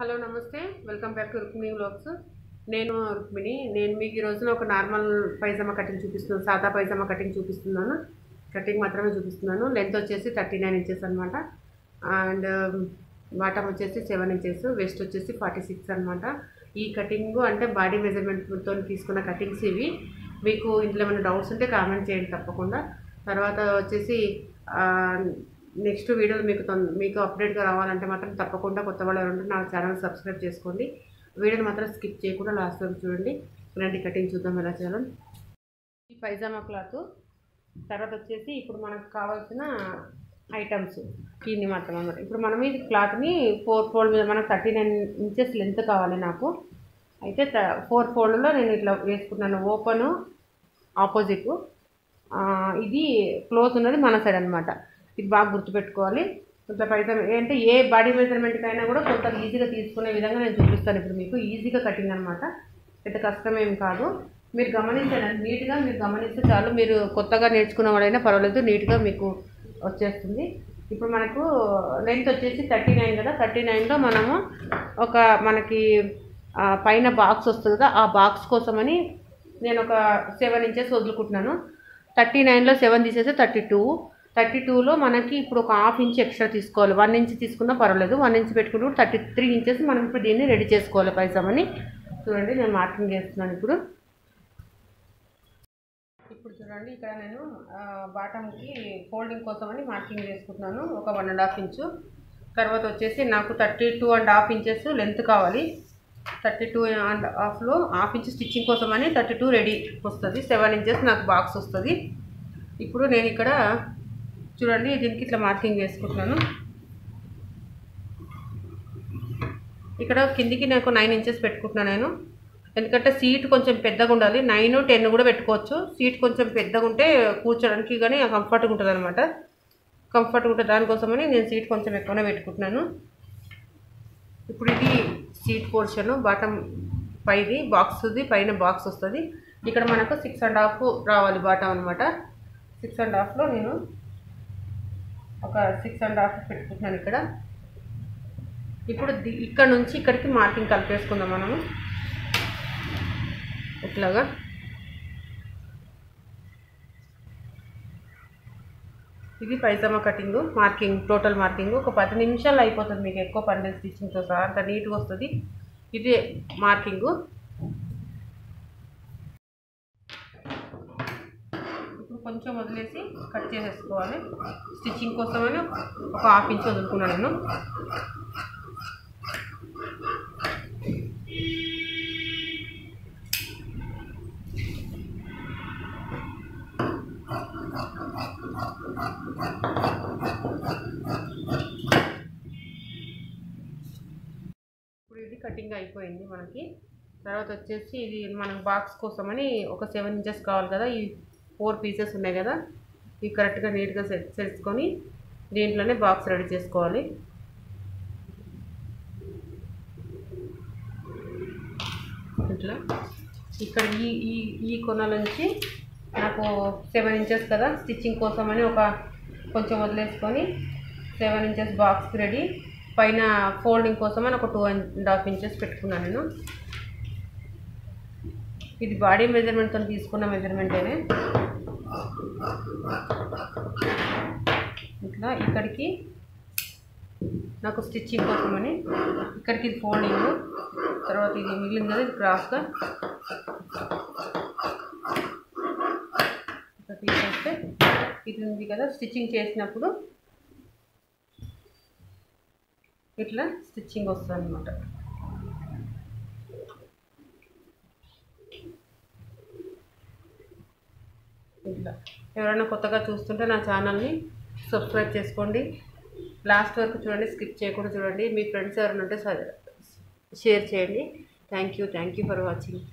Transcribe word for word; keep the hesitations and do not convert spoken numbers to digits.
hello నమస్తే welcome back to Rukmini vlogs నేను రుక్మిణి నేను మీకు ఈ రోజున ఒక నార్మల్ పైజామా కటింగ్ చూపిస్తున్నాను సాదా పైజామా కటింగ్ చూపిస్తున్నాను కటింగ్ మాత్రమే చూపిస్తున్నాను లెంత్ వచ్చేసి థర్టీ నైన్ ఇంచెస్ అన్నమాట అండ్ బాటమ్ వచ్చేసి సెవెన్ ఇంచెస్ వెస్ట్ వచ్చేసి ఫార్టీ సిక్స్ అన్నమాట ఈ కటింగ్ అంటే బాడీ మెజర్మెంట్ తోని తీసుకున్న కటింగ్స్ ఇవి మీకు ఇంట్లో ఏమైనా డౌట్స్ ఉంటే కామెంట్ చేయండి తప్పకుండా తర్వాత వచ్చేసి నెక్స్ట్ వీడియోలు మీకు మీకు అప్డేట్గా రావాలంటే మాత్రం తప్పకుండా కొత్త వాళ్ళు ఉంటే నా ఛానల్ సబ్స్క్రైబ్ చేసుకోండి వీడియోని మాత్రం స్కిప్ చేయకుండా లాస్ట్ వరకు చూడండి ఇలాంటి కటింగ్ చూద్దాం ఎలా చేయాలి ఈ పైజామా క్లాత్ తర్వాత వచ్చేసి ఇప్పుడు మనకు కావాల్సిన ఐటమ్స్ దీన్ని మాత్రం అన్నమాట ఇప్పుడు మనం ఈ క్లాత్ని ఫోర్ ఫోల్డ్ మీద మనకు థర్టీ నైన్ ఇంచెస్ లెంత్ కావాలి నాకు అయితే ఫోర్ ఫోల్డ్లో నేను ఇట్లా వేసుకున్నాను ఓపెను ఆపోజిట్ ఇది క్లోజ్ ఉన్నది మన సైడ్ అనమాట ఇది బాగా గుర్తుపెట్టుకోవాలి కొంత పైజామా అంటే ఏ బాడీ మెజర్మెంట్కైనా కూడా కొంత ఈజీగా తీసుకునే విధంగా నేను చూపిస్తాను ఇప్పుడు మీకు ఈజీగా కటింగ్ అనమాట పెద్ద కష్టమేం కాదు మీరు గమనించండి నీట్గా మీరు గమనిస్తే చాలు మీరు కొత్తగా నేర్చుకున్న వాళ్ళైనా పర్వాలేదు నీట్గా మీకు వచ్చేస్తుంది ఇప్పుడు మనకు లెంత్ వచ్చేసి థర్టీ నైన్ కదా థర్టీ నైన్లో మనము ఒక మనకి పైన బాక్స్ వస్తుంది కదా ఆ బాక్స్ కోసమని నేను ఒక సెవెన్ ఇంచెస్ వదులుకుంటున్నాను థర్టీ నైన్లో సెవెన్ తీసేస్తే థర్టీ టూ థర్టీ టూలో మనకి ఇప్పుడు ఒక హాఫ్ ఇంచ్ ఎక్స్ట్రా తీసుకోవాలి వన్ ఇంచ్ తీసుకున్నా పర్వాలేదు వన్ ఇంచ్ పెట్టుకుంటే థర్టీ త్రీ ఇంచెస్ మనం ఇప్పుడు దీన్ని రెడీ చేసుకోవాలి పైజామాని చూడండి నేను మార్కింగ్ చేస్తున్నాను ఇప్పుడు ఇప్పుడు చూడండి ఇక్కడ నేను బాటమ్కి ఫోల్డింగ్ కోసమని మార్కింగ్ చేసుకుంటున్నాను ఒక వన్ అండ్ హాఫ్ ఇంచు తర్వాత వచ్చేసి నాకు thirty two and half inches length కావాలి థర్టీ టూ అండ్ హాఫ్లో హాఫ్ ఇంచ్ స్టిచ్చింగ్ కోసమని థర్టీ టూ రెడీ వస్తుంది సెవెన్ ఇంచెస్ నాకు బాక్స్ వస్తుంది ఇప్పుడు నేను ఇక్కడ చూడండి దీనికి ఇట్లా మార్కింగ్ చేసుకుంటున్నాను ఇక్కడ కిందికి నాకు నైన్ ఇంచెస్ పెట్టుకుంటున్నాను నేను ఎందుకంటే సీట్ కొంచెం పెద్దగా ఉండాలి నైన్ టెన్ కూడా పెట్టుకోవచ్చు సీట్ కొంచెం పెద్దగా ఉంటే కూర్చోడానికి కానీ కంఫర్ట్గా ఉంటుంది అనమాట కంఫర్ట్గా ఉంటుంది దానికోసమని నేను సీట్ కొంచెం ఎక్కువనే పెట్టుకుంటున్నాను ఇప్పుడు ఇది సీట్ పోర్షన్ బాటమ్ పైది బాక్స్ది పైన బాక్స్ వస్తుంది ఇక్కడ మనకు సిక్స్ అండ్ హాఫ్ రావాలి బాటమ్ అనమాట సిక్స్ అండ్ హాఫ్లో నేను ఒక సిక్స్ అండ్ హాఫ్ పెట్టుకుంటున్నాను ఇక్కడ ఇప్పుడు ఇక్కడ నుంచి ఇక్కడికి మార్కింగ్ కలిపేసుకుందాం మనము ఇట్లాగా ఇది pyjama cutting marking total marking ఒక పది నిమిషాలు అయిపోతుంది మీకు ఎక్కువ పని స్టిచ్చింగ్తో సహా అంత నీట్గా వస్తుంది ఇది మార్కింగు కొంచెం వదిలేసి కట్ చేసేసుకోవాలి స్టిచ్చింగ్ కోసమని ఒక హాఫ్ ఇంచ్ వదులుకున్నాను నేను ఇప్పుడు ఇది కటింగ్ అయిపోయింది మనకి తర్వాత వచ్చేసి ఇది మనకు బాక్స్ కోసమని ఒక సెవెన్ ఇంచెస్ కావాలి కదా ఈ ఫోర్ పీసెస్ ఉన్నాయి కదా ఇవి కరెక్ట్గా నీట్గా సెట్ చేసుకొని దీంట్లోనే బాక్స్ రెడీ చేసుకోవాలి ఇట్లా ఇక్కడ ఈ ఈ ఈ కొనల నుంచి నాకు సెవెన్ ఇంచెస్ కదా స్టిచ్చింగ్ కోసమని ఒక కొంచెం వదిలేసుకొని సెవెన్ ఇంచెస్ బాక్స్ రెడీ పైన ఫోల్డింగ్ కోసమని ఒక టూ అండ్ హాఫ్ ఇంచెస్ పెట్టుకున్నాను నేను ఇది బాడీ మెజర్మెంట్తో తీసుకున్న మెజర్మెంటేనే ఇట్లా ఇక్కడికి నాకు స్టిచ్చింగ్ కోసమని ఇక్కడికి ఇది ఫోల్డింగ్ తర్వాత ఇది మిగిలింది కదా ఇది క్రాస్గా ఇక్కడ తీసేస్తే ఇది ఉంది కదా స్టిచ్చింగ్ చేసినప్పుడు ఇట్లా స్టిచ్చింగ్ వస్తుంది అన్నమాట ఇట్లా ఎవరైనా కొత్తగా చూస్తుంటే నా ఛానల్ని సబ్స్క్రైబ్ చేసుకోండి లాస్ట్ వరకు చూడండి స్కిప్ చేయకుండా చూడండి మీ ఫ్రెండ్స్ ఎవరైనా ఉంటే షేర్ చేయండి thank you thank you for watching